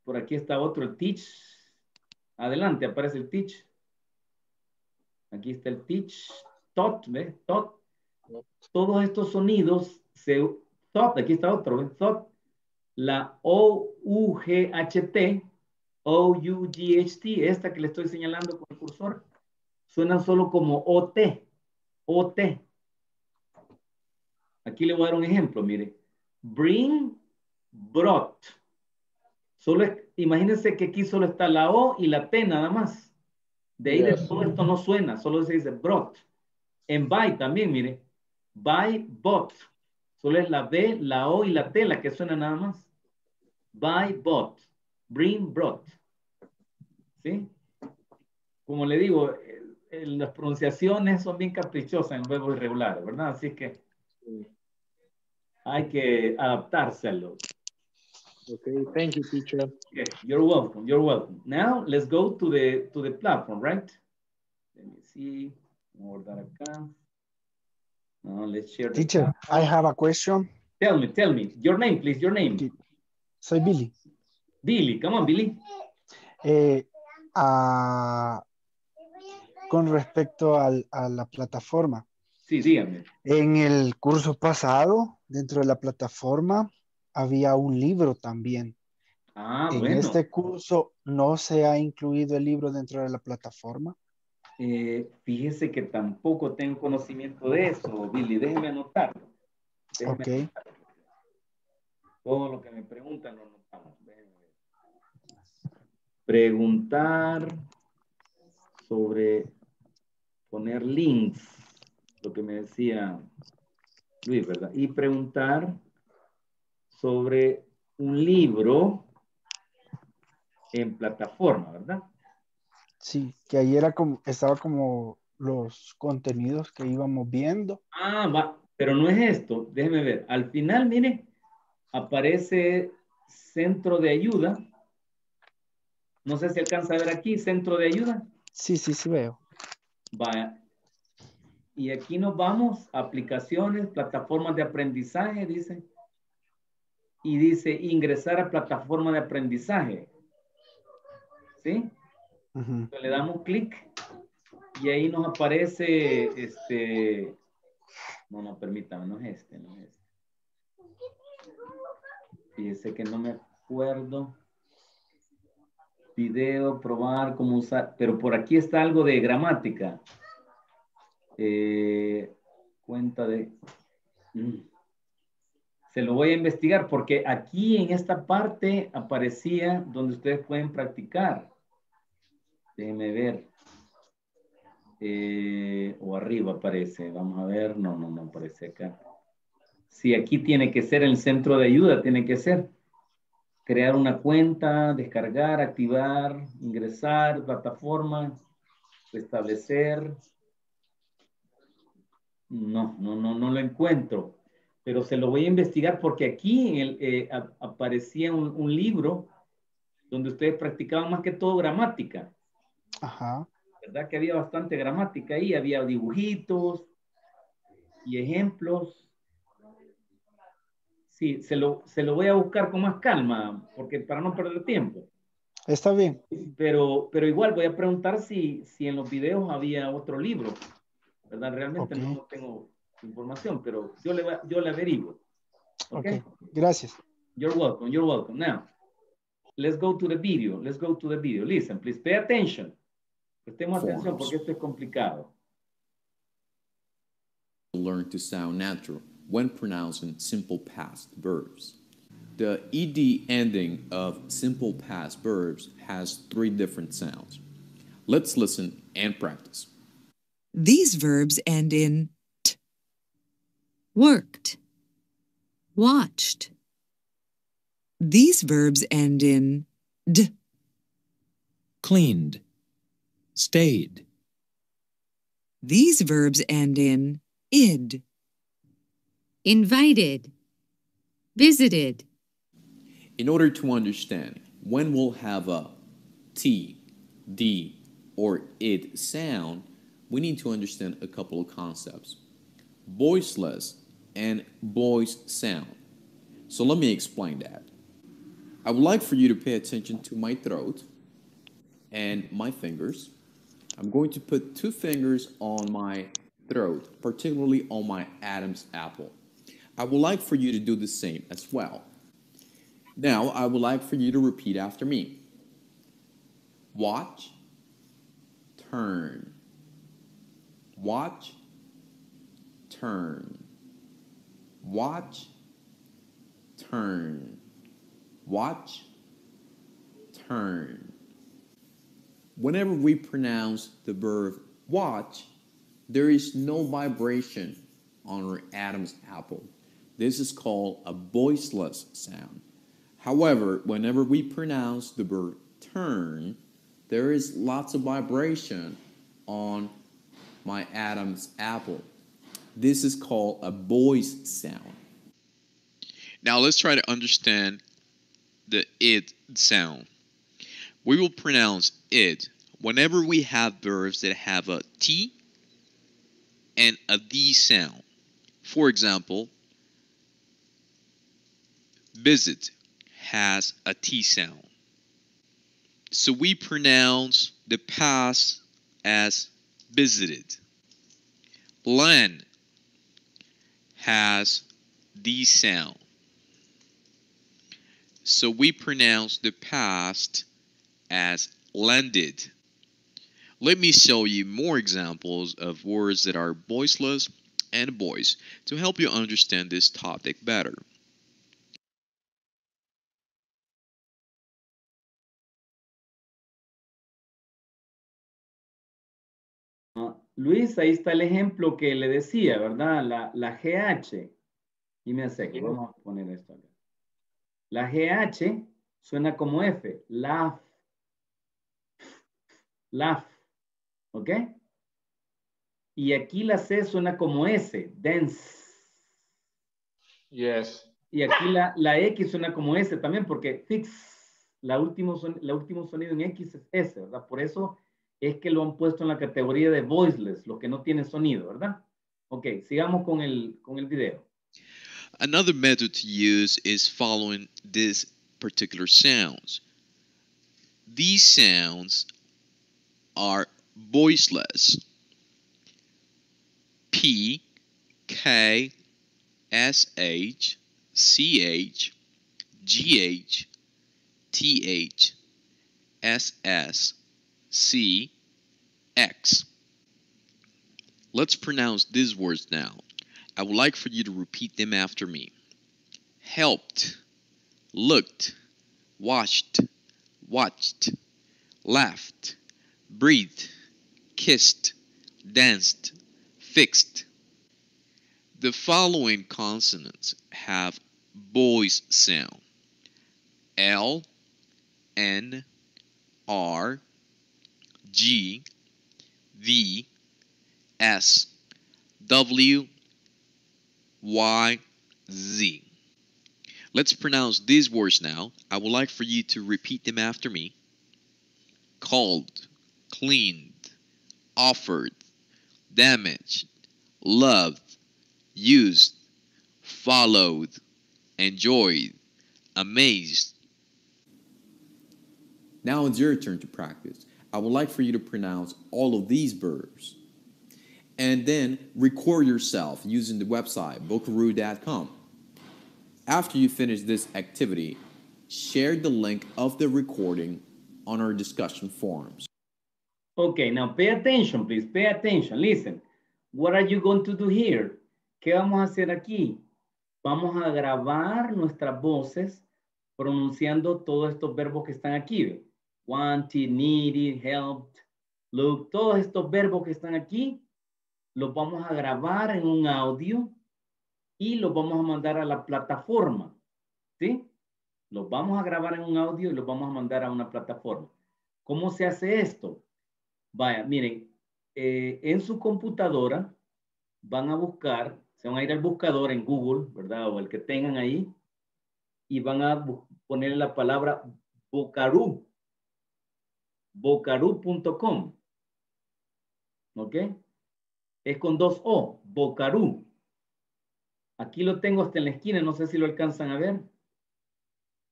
Por aquí está otro, el teach. Adelante, aparece el teach. Aquí está el teach, taught, ¿ves? Taught. Todos estos sonidos se... Taught, aquí está otro, ¿ves? Taught. La O-U-G-H-T. O-U-G-H-T, esta que le estoy señalando con el cursor, suenan solo como O-T, O-T. Aquí le voy a dar un ejemplo, mire. Bring, brought. Solo, imagínense que aquí solo está la O y la T nada más. De ahí de todo esto no suena, solo se dice brought. En buy también, mire. Buy, bought. Solo es la B, la O y la T la que suena nada más. Buy, bought. Bring, brought. ¿Sí? Como le digo, las pronunciaciones son bien caprichosas en verbos irregulares, ¿verdad? Así que hay que adaptárselo. Okay, thank you, teacher. Okay, you're welcome. Now, let's go to the platform, right? Let me see. Vamos a guardar acá. No, let's share. Teacher, platform. I have a question. Tell me. Your name, please, your name. Soy Billy. Dili, come on, Billy. Con respecto a la plataforma. Sí, dígame. En el curso pasado, dentro de la plataforma, había un libro también. Ah, bueno. En este curso, ¿no se ha incluido el libro dentro de la plataforma? Fíjese que tampoco tengo conocimiento de eso, Billy. Déjeme anotarlo. Déjeme anotarlo. Todo lo que me preguntan lo anotamos. Preguntar sobre poner links, lo que me decía Luis, ¿verdad? Y preguntar sobre un libro en plataforma, ¿verdad? Sí, que ayer estaba como los contenidos que íbamos viendo. Ah, va, pero no es esto, déjeme ver. Al final, mire, aparece centro de ayuda. No sé si alcanza a ver aquí, centro de ayuda. Sí, veo. Vaya. Y aquí nos vamos, aplicaciones, plataformas de aprendizaje, dice. Y dice ingresar a plataforma de aprendizaje. ¿Sí? Uh-huh. Le damos clic y ahí nos aparece este... No, no, permítame, no es este, no es este. Fíjese que no me acuerdo. Video, probar, cómo usar. Pero por aquí está algo de gramática. Cuenta de... Se lo voy a investigar porque aquí en esta parte aparecía donde ustedes pueden practicar. Déjenme ver. O arriba aparece. Vamos a ver. No, no, no aparece acá. Sí, aquí tiene que ser el centro de ayuda. Tiene que ser. Crear una cuenta, descargar, activar, ingresar, plataforma, restablecer. No, no, no, no lo encuentro. Pero se lo voy a investigar porque aquí en el, aparecía un libro donde ustedes practicaban más que todo gramática. Ajá. ¿Verdad que había bastante gramática ahí? Había dibujitos y ejemplos. Sí, se lo voy a buscar con más calma porque para no perder tiempo. Está bien. Pero igual voy a preguntar si en los videos había otro libro. ¿Verdad? Realmente okay. No tengo... información, pero yo la averiguo. Okay? Gracias. You're welcome, you're welcome. Now, let's go to the video. Let's go to the video. Listen, please pay attention. Prestemos atención porque esto es complicado. Learn to sound natural when pronouncing simple past verbs. The ed ending of simple past verbs has three different sounds. Let's listen and practice. These verbs end in worked, watched. These verbs end in d. Cleaned, stayed. These verbs end in id. Invited, visited. In order to understand when we'll have a t, d, or id sound, we need to understand a couple of concepts. Voiceless and voice sound. So let me explain that. I would like for you to pay attention to my throat and my fingers. I'm going to put two fingers on my throat, particularly on my Adam's apple. I would like for you to do the same as well. Now, I would like for you to repeat after me. Watch, turn. Watch, turn. Watch, turn. Watch, turn. Whenever we pronounce the verb watch, there is no vibration on our Adam's apple. This is called a voiceless sound. However, whenever we pronounce the verb turn, there is lots of vibration on my Adam's apple. This is called a voice sound. Now let's try to understand the id sound. We will pronounce id whenever we have verbs that have a t and a d sound. For example, visit has a t sound. So we pronounce the past as visited. Land has the sound. So we pronounce the past as landed. Let me show you more examples of words that are voiceless and voice to help you understand this topic better. Luis, ahí está el ejemplo que le decía, ¿verdad? La GH. Y me hace que vamos a poner esto acá. La GH suena como F. Laugh. Laugh. ¿Ok? Y aquí la C suena como S. Dance. Yes. Y aquí la X suena como S también porque fix. La último sonido en X es S, ¿verdad? Por eso es que lo han puesto en la categoría de voiceless, los que no tienen sonido, ¿verdad? Ok, sigamos con el video. Another method to use is following these particular sounds. These sounds are voiceless. P, K, SH, CH, GH, TH, SS, C, X. Let's pronounce these words now. I would like for you to repeat them after me. Helped, looked, washed, watched, laughed, breathed, kissed, danced, fixed. The following consonants have voice sound. L, N, R, G, V, S, W, Y, Z. Let's pronounce these words now. I would like for you to repeat them after me. Called, cleaned, offered, damaged, loved, used, followed, enjoyed, amazed. Now it's your turn to practice. I would like for you to pronounce all of these verbs. And then record yourself using the website Vocaroo.com. After you finish this activity, share the link of the recording on our discussion forums. Okay, now pay attention, please. Pay attention. Listen, what are you going to do here? ¿Qué vamos a hacer aquí? Vamos a grabar nuestras voces pronunciando todos estos verbos que están aquí. Wanted, needed, helped, looked. Todos estos verbos que están aquí los vamos a grabar en un audio y los vamos a mandar a la plataforma, ¿sí? Los vamos a grabar en un audio y los vamos a mandar a una plataforma. ¿Cómo se hace esto? Vaya, miren, en su computadora van a buscar, se van a ir al buscador en Google, ¿verdad? O el que tengan ahí, y van a poner la palabra Vocaroo, Vocaroo.com, ¿ok? Es con 2 O, Vocaroo. Aquí lo tengo hasta en la esquina, no sé si lo alcanzan a ver.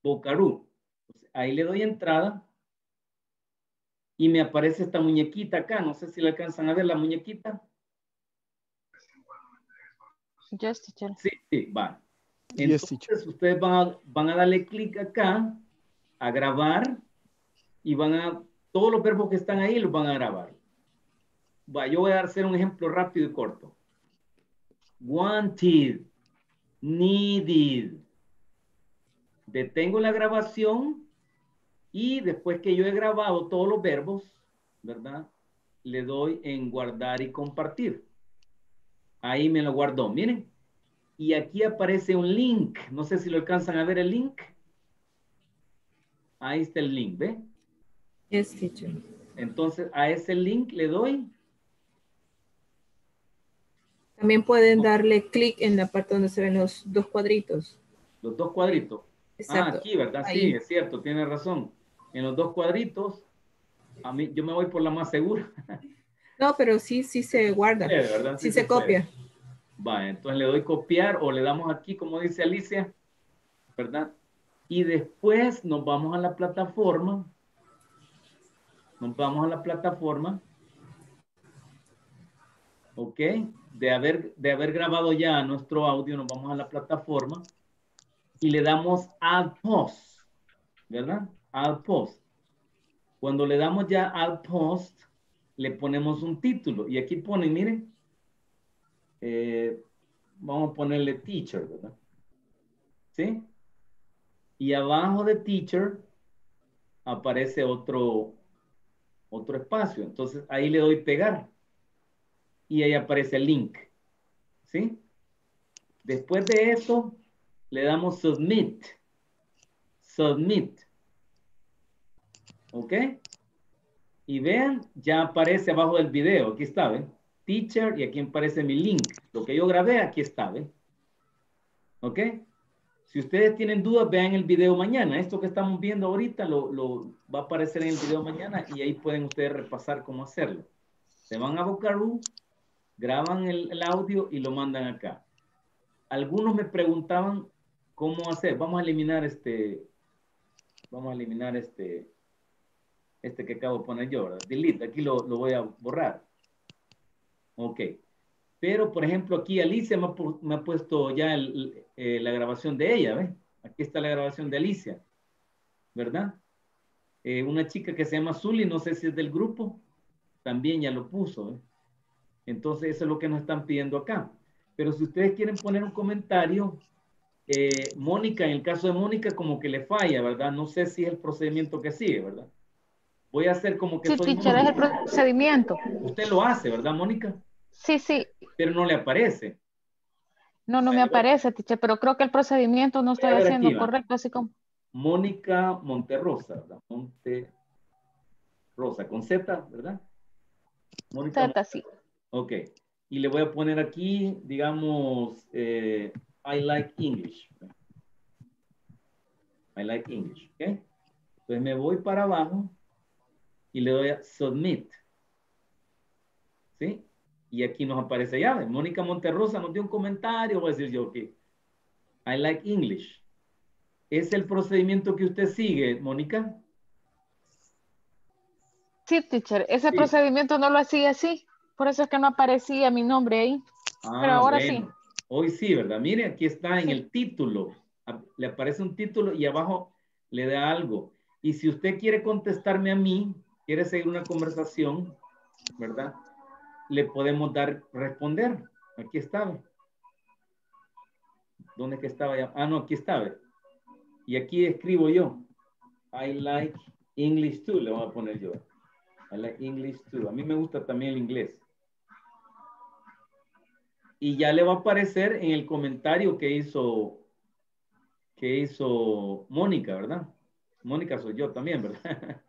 Vocaroo. Ahí le doy entrada y me aparece esta muñequita acá, no sé si la alcanzan a ver, la muñequita. Yes, teacher. Sí, sí, va. Entonces yes, ustedes van a darle clic acá, a grabar, y van a, todos los verbos que están ahí los van a grabar. Va, yo voy a hacer un ejemplo rápido y corto. Wanted, needed. Detengo la grabación y después que yo he grabado todos los verbos, ¿verdad? Le doy en guardar y compartir. Ahí me lo guardó, miren. Y aquí aparece un link. No sé si lo alcanzan a ver el link. Ahí está el link, ¿ve? Yes, teacher. Entonces, a ese link le doy. También pueden darle clic en la parte donde se ven los 2 cuadritos. Los 2 cuadritos. Exacto. Ah, aquí, ¿verdad? Ahí. Sí, es cierto, tiene razón. En los 2 cuadritos, a mí, yo me voy por la más segura. No, pero sí, sí se guarda. Sí, ¿verdad? Sí, sí se copia. Va, entonces le doy copiar o le damos aquí, como dice Alicia, ¿verdad? Y después nos vamos a la plataforma. Nos vamos a la plataforma. Ok, de haber grabado ya nuestro audio, nos vamos a la plataforma y le damos Add Post, ¿verdad? Add Post. Cuando le damos ya Add Post, le ponemos un título. Y aquí ponen, miren, vamos a ponerle Teacher, ¿verdad? ¿Sí? Y abajo de Teacher aparece otro espacio. Entonces ahí le doy pegar. Y ahí aparece el link. ¿Sí? Después de eso, le damos submit. Submit. ¿Ok? Y vean, ya aparece abajo del video. Aquí está, ¿ven? Teacher, y aquí aparece mi link. Lo que yo grabé, aquí está, ¿ven? ¿Ok? Si ustedes tienen dudas, vean el video mañana. Esto que estamos viendo ahorita lo va a aparecer en el video mañana y ahí pueden ustedes repasar cómo hacerlo. Se van a Vocaroo, graban el audio y lo mandan acá. Algunos me preguntaban cómo hacer. Vamos a eliminar este que acabo de poner yo, ¿verdad? Delete, aquí lo voy a borrar. Ok. Pero, por ejemplo, aquí Alicia me ha puesto ya la grabación de ella, ¿ves? Aquí está la grabación de Alicia, ¿verdad? Una chica que se llama Zuli, no sé si es del grupo, también ya lo puso, ¿eh? Entonces, eso es lo que nos están pidiendo acá. Pero si ustedes quieren poner un comentario, Mónica, en el caso de Mónica, como que le falla, ¿verdad? No sé si es el procedimiento que sigue, ¿verdad? Voy a hacer como que... Sí, teacher, es el procedimiento. Usted lo hace, ¿verdad, Mónica? Sí, sí. Pero no le aparece. No, no me aparece, teacher, pero creo que el procedimiento no estoy haciendo correcto, así como... Mónica Monterrosa, ¿verdad? Monterrosa, con Z, ¿verdad? Mónica Z, sí. Ok. Y le voy a poner aquí, digamos, I like English. I like English, ¿ok? Entonces me voy para abajo y le doy a Submit. ¿Sí? Y aquí nos aparece ya, Mónica Monterrosa nos dio un comentario, voy a decir yo, ok, I like English. ¿Es el procedimiento que usted sigue, Mónica? Sí, teacher, ese procedimiento no lo hacía así, por eso es que no aparecía mi nombre ahí, pero ahora bueno. Sí. Hoy sí, ¿verdad? Mire, aquí está en el título, le aparece un título y abajo le da algo. Y si usted quiere contestarme a mí, quiere seguir una conversación, ¿verdad? Le podemos dar responder. Aquí está. ¿Dónde es que estaba ya? Ah, no, aquí estaba. Y aquí escribo yo. I like English too. Le voy a poner yo. I like English too. A mí me gusta también el inglés. Y ya le va a aparecer en el comentario que hizo Mónica, ¿verdad? Mónica soy yo también, ¿verdad?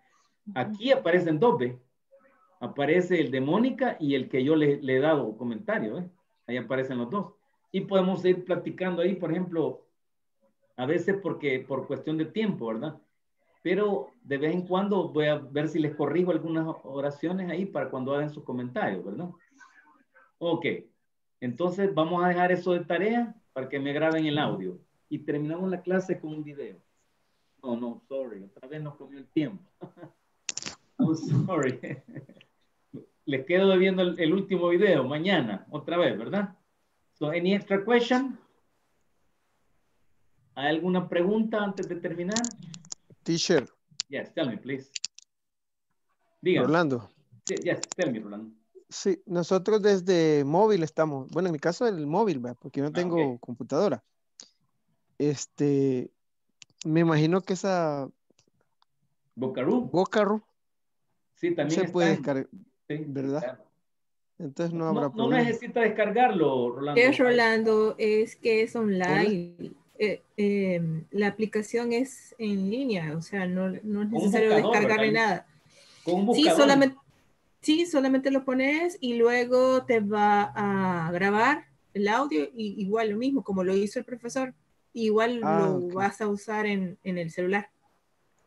Aquí aparecen dos, ¿ve? Aparece el de Mónica y el que yo le he dado comentario. Ahí aparecen los dos. Y podemos ir platicando ahí, por ejemplo, a veces por cuestión de tiempo, ¿verdad? Pero de vez en cuando voy a ver si les corrijo algunas oraciones ahí para cuando hagan sus comentarios, ¿verdad? Ok. Entonces vamos a dejar eso de tarea para que me graben el audio. Y terminamos la clase con un video. No, no, sorry. Otra vez nos comió el tiempo. I'm sorry. Les quedo debiendo el último video mañana, otra vez, ¿verdad? So, any extra question? ¿Hay alguna pregunta antes de terminar? Teacher. Yes, tell me, please. Dígame. Rolando. Yes, tell me, Rolando. Sí, nosotros desde móvil estamos. Bueno, en mi caso el móvil, ¿verdad? Porque yo no tengo computadora. Me imagino que esa... Vocaroo. Sí, también se puede descargar. Sí, ¿verdad? Entonces no habrá problema. No necesita descargarlo, Rolando. Rolando, es que es online. La aplicación es en línea, o sea, no es necesario descargarle nada. ¿Con un buscador? Sí, solamente lo pones y luego te va a grabar el audio y igual lo mismo, como lo hizo el profesor. Igual lo vas a usar en el celular.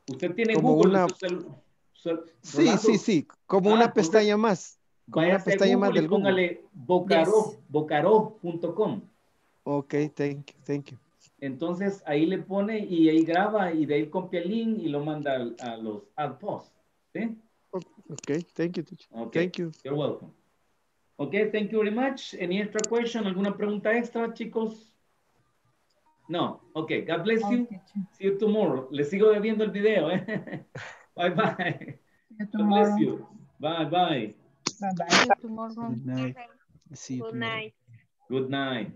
Usted tiene como Google en su celular. Sí, como una pestaña más. Como una pestaña más del Google. Póngale Vocaroo.com. Ok, thank you. Entonces ahí le pone y ahí graba y de ahí copia el link y lo manda a los ad posts. ¿Sí? Ok, thank you, teacher. Okay. Thank you. You're welcome. Ok, thank you very much. Any extra question? ¿Alguna pregunta extra, chicos? No. Ok, God bless you. See you tomorrow. Les sigo viendo el video, ¿eh? Bye bye. God bless you. Bye bye. Bye bye. Good night. Good night. Good night.